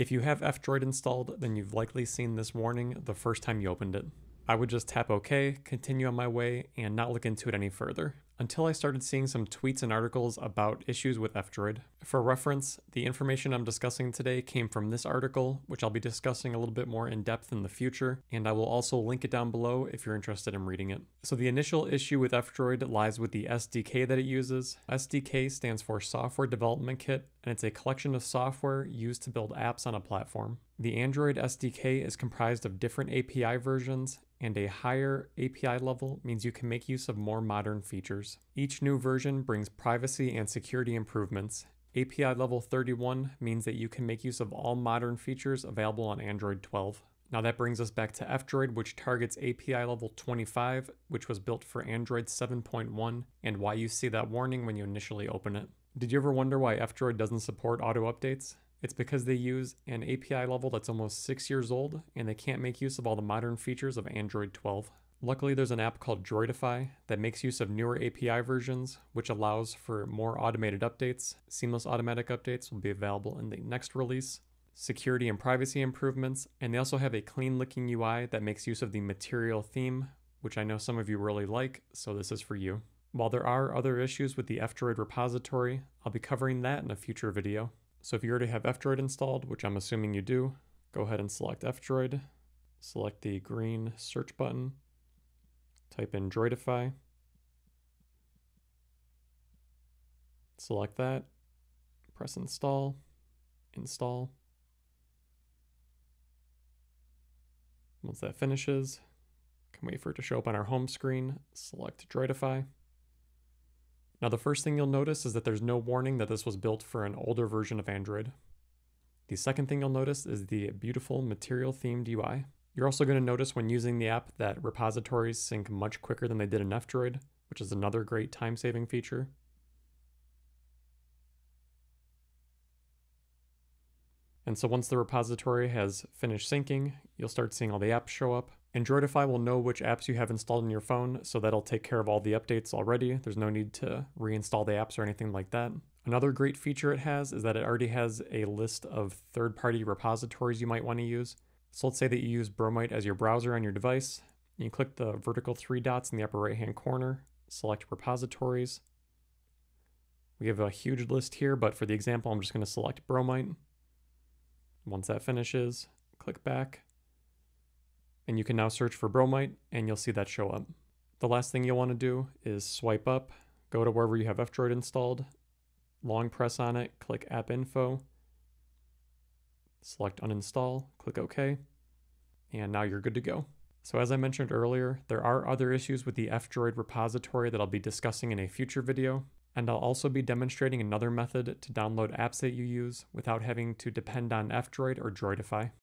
If you have F-Droid installed, then you've likely seen this warning the first time you opened it. I would just tap OK, continue on my way, and not look into it any further, until I started seeing some tweets and articles about issues with F-Droid. For reference, the information I'm discussing today came from this article, which I'll be discussing a little bit more in depth in the future, and I will also link it down below if you're interested in reading it. So the initial issue with F-Droid lies with the SDK that it uses. SDK stands for Software Development Kit, and it's a collection of software used to build apps on a platform. The Android SDK is comprised of different API versions, and a higher API level means you can make use of more modern features. Each new version brings privacy and security improvements. API level 31 means that you can make use of all modern features available on Android 12. Now that brings us back to F-Droid, which targets API level 25, which was built for Android 7.1, and why you see that warning when you initially open it. Did you ever wonder why F-Droid doesn't support auto updates? It's because they use an API level that's almost 6 years old, and they can't make use of all the modern features of Android 12. Luckily, there's an app called Droidify that makes use of newer API versions, which allows for more automated updates. Seamless automatic updates will be available in the next release. Security and privacy improvements, and they also have a clean-looking UI that makes use of the material theme, which I know some of you really like, so this is for you. While there are other issues with the F-Droid repository, I'll be covering that in a future video. So if you already have F-Droid installed, which I'm assuming you do, go ahead and select F-Droid, select the green search button, type in Droidify, select that, press install, install. Once that finishes, can wait for it to show up on our home screen, select Droidify. Now the first thing you'll notice is that there's no warning that this was built for an older version of Android. The second thing you'll notice is the beautiful material themed UI. You're also going to notice when using the app that repositories sync much quicker than they did in F-Droid, which is another great time saving feature. And so once the repository has finished syncing, you'll start seeing all the apps show up. And Droidify will know which apps you have installed on your phone, so that'll take care of all the updates already. There's no need to reinstall the apps or anything like that. Another great feature it has is that it already has a list of third-party repositories you might want to use. So let's say that you use Bromite as your browser on your device. You click the vertical three dots in the upper right-hand corner, select repositories. We have a huge list here, but for the example, I'm just going to select Bromite. Once that finishes, click back. And you can now search for Bromite, and you'll see that show up. The last thing you'll want to do is swipe up, go to wherever you have F-Droid installed, long press on it, click App Info, select Uninstall, click OK, and now you're good to go. So as I mentioned earlier, there are other issues with the F-Droid repository that I'll be discussing in a future video, and I'll also be demonstrating another method to download apps that you use without having to depend on F-Droid or Droidify.